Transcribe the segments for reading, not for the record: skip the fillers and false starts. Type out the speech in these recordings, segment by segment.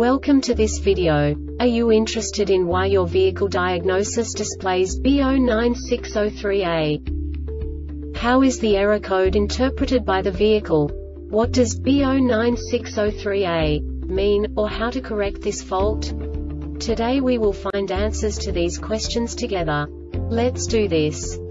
Welcome to this video. Are you interested in why your vehicle diagnosis displays B0960-3A? How is the error code interpreted by the vehicle? What does B0960-3A mean, or how to correct this fault? Today we will find answers to these questions together. Let's do this.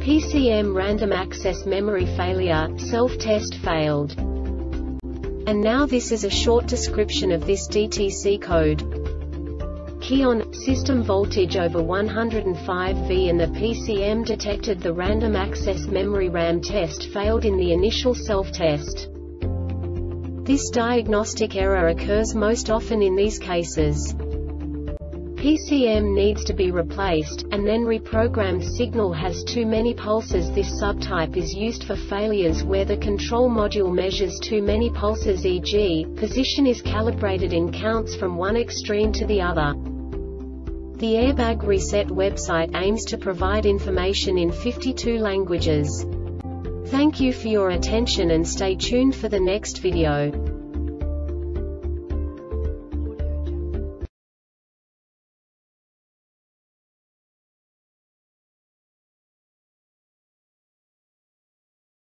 PCM random access memory failure, self-test failed. And now this is a short description of this DTC code. Key on, system voltage over 105V and the PCM detected the random access memory RAM test failed in the initial self-test. This diagnostic error occurs most often in these cases. PCM needs to be replaced, and then reprogrammed signal has too many pulses. This subtype is used for failures where the control module measures too many pulses, e.g., position is calibrated and counts from one extreme to the other. The Airbag Reset website aims to provide information in 52 languages. Thank you for your attention and stay tuned for the next video.